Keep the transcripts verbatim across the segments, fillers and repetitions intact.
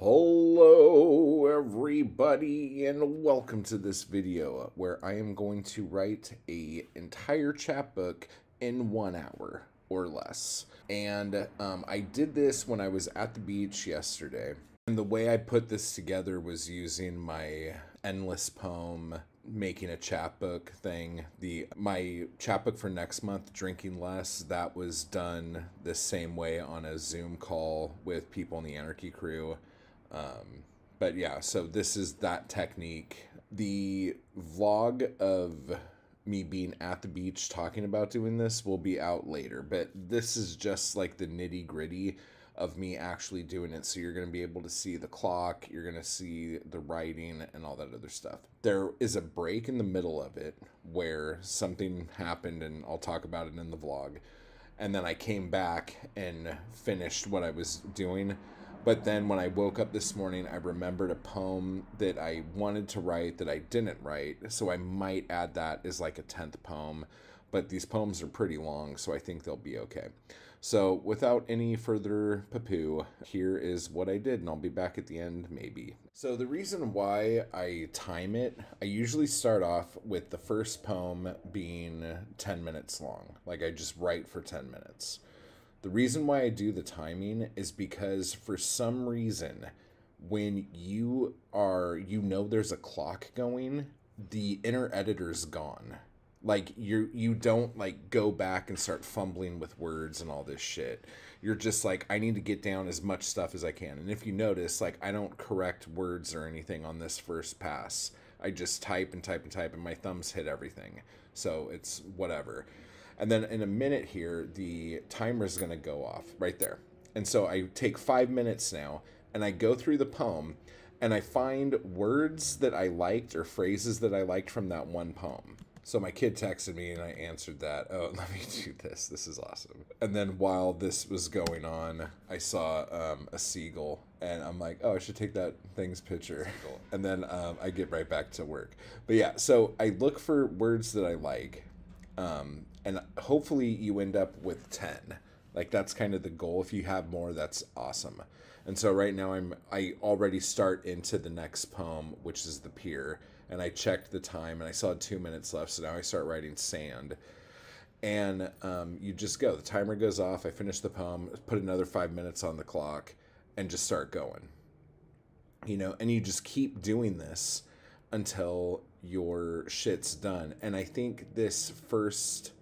Hello everybody, and welcome to this video where I am going to write a entire chapbook in one hour or less. And um, I did this when I was at the beach yesterday, and the way I put this together was using my endless poem making a chapbook thing. The my chapbook for next month, Drinking Less, that was done the same way on a Zoom call with people in the Anarchy Crew. Um, but yeah, so this is that technique. The vlog of me being at the beach talking about doing this will be out later, but this is just like the nitty gritty of me actually doing it. So you're going to be able to see the clock, you're going to see the writing and all that other stuff. There is a break in the middle of it where something happened, and I'll talk about it in the vlog. And then I came back and finished what I was doing. But then when I woke up this morning, I remembered a poem that I wanted to write that I didn't write. So I might add that as like a tenth poem, but these poems are pretty long, so I think they'll be okay. So without any further papoo, here is what I did, and I'll be back at the end, maybe. So the reason why I time it, I usually start off with the first poem being ten minutes long. Like, I just write for ten minutes. The reason why I do the timing is because for some reason, when you are, you know, there's a clock going, the inner editor's gone. Like, you you don't like go back and start fumbling with words and all this shit. You're just like, I need to get down as much stuff as I can. And if you notice, like, I don't correct words or anything on this first pass. I just type and type and type, and my thumbs hit everything. So it's whatever. And then in a minute here, the timer is going to go off right there. And so I take five minutes now, and I go through the poem, and I find words that I liked or phrases that I liked from that one poem. So my kid texted me, and I answered that. Oh, let me do this. This is awesome. And then while this was going on, I saw um, a seagull, and I'm like, oh, I should take that thing's picture. Seagull. And then um, I get right back to work. But yeah, so I look for words that I like. Um, and hopefully you end up with ten. Like, that's kind of the goal. If you have more, that's awesome. And so right now I'm, I already start into the next poem, which is The Pier. And I checked the time, and I saw two minutes left. So now I start writing Sand, and um, you just go, the timer goes off. I finish the poem, put another five minutes on the clock, and just start going, you know, and you just keep doing this until your shit's done. And I think this first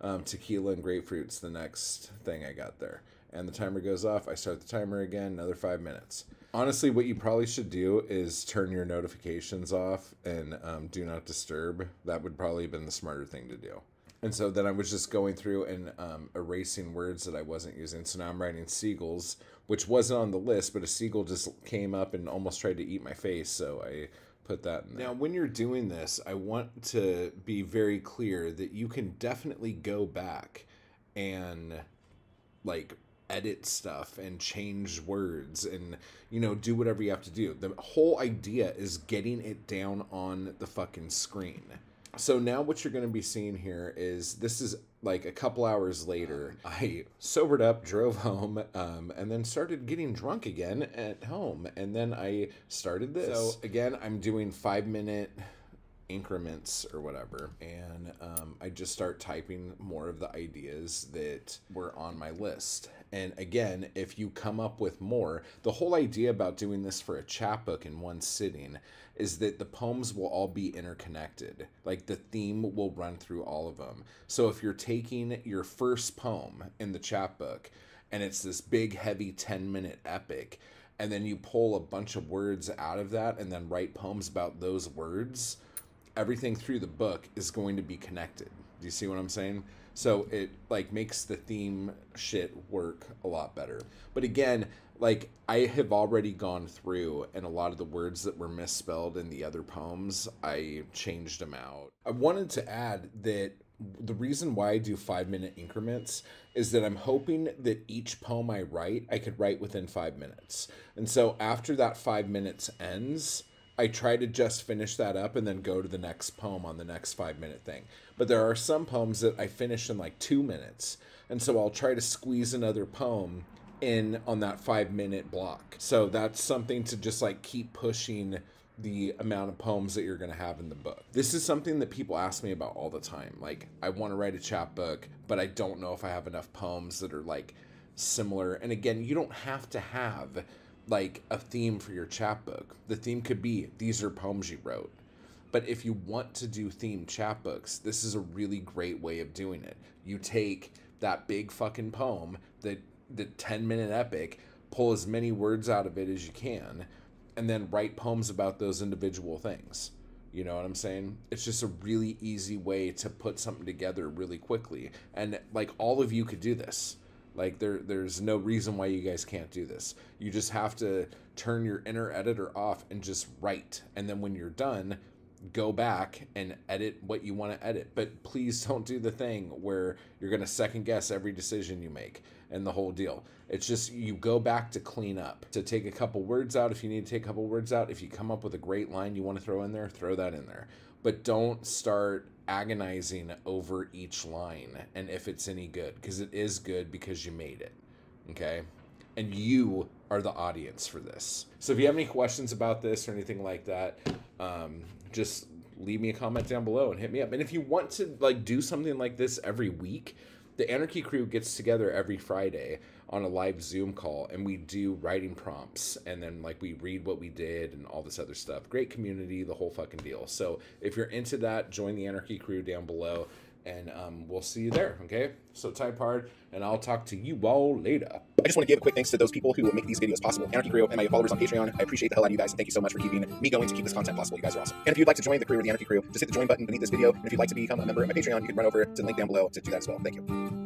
um, tequila and grapefruit's the next thing I got there. And the timer goes off. I start the timer again, another five minutes. Honestly, what you probably should do is turn your notifications off and um, do not disturb. That would probably have been the smarter thing to do. And so then I was just going through and um, erasing words that I wasn't using. So now I'm writing seagulls, which wasn't on the list, but a seagull just came up and almost tried to eat my face. So I put that in there. Now, when you're doing this, I want to be very clear that you can definitely go back and like edit stuff and change words and, you know, do whatever you have to do. The whole idea is getting it down on the fucking screen. So now what you're going to be seeing here is, this is like a couple hours later. I sobered up, drove home, um, and then started getting drunk again at home. And then I started this. So again, I'm doing five minute increments or whatever. And um, I just start typing more of the ideas that were on my list. And again, if you come up with more, the whole idea about doing this for a chapbook in one sitting is that the poems will all be interconnected. Like, the theme will run through all of them. So if you're taking your first poem in the chapbook, and it's this big, heavy ten minute epic, and then you pull a bunch of words out of that and then write poems about those words, everything through the book is going to be connected. Do you see what I'm saying? So it like makes the theme shit work a lot better. But again, like, I have already gone through, and a lot of the words that were misspelled in the other poems, I changed them out. I wanted to add that the reason why I do five minute increments is that I'm hoping that each poem I write, I could write within five minutes. And so after that five minutes ends, I try to just finish that up and then go to the next poem on the next five minute thing. But there are some poems that I finish in like two minutes. And so I'll try to squeeze another poem in on that five minute block. So that's something to just like keep pushing the amount of poems that you're going to have in the book. This is something that people ask me about all the time. Like, I want to write a chapbook, but I don't know if I have enough poems that are like similar. And again, you don't have to have like a theme for your chapbook. The theme could be, these are poems you wrote. But if you want to do themed chapbooks, this is a really great way of doing it. You take that big fucking poem, the, the ten minute epic, pull as many words out of it as you can, and then write poems about those individual things. You know what I'm saying? It's just a really easy way to put something together really quickly. And like, all of you could do this. Like, there, there's no reason why you guys can't do this. You just have to turn your inner editor off and just write. And then when you're done, go back and edit what you want to edit. But please don't do the thing where you're going to second guess every decision you make and the whole deal. It's just, you go back to clean up, to take a couple words out if you need to take a couple words out. If you come up with a great line you want to throw in there, throw that in there. But don't start agonizing over each line and if it's any good, because it is good because you made it, okay? And you are the audience for this. So if you have any questions about this or anything like that, um, just leave me a comment down below and hit me up. And if you want to like do something like this every week, the Anarchy Crew gets together every Friday on a live Zoom call, and we do writing prompts, and then like we read what we did and all this other stuff. Great community, the whole fucking deal. So if you're into that, join the Anarchy Crew down below, and um, we'll see you there, okay? So type hard, and I'll talk to you all later. I just want to give a quick thanks to those people who make these videos possible. Anarchy Crew and my followers on Patreon. I appreciate the hell out of you guys, and thank you so much for keeping me going to keep this content possible. You guys are awesome. And if you'd like to join the crew or the Anarchy Crew, just hit the join button beneath this video. And if you'd like to become a member of my Patreon, you can run over to the link down below to do that as well. Thank you.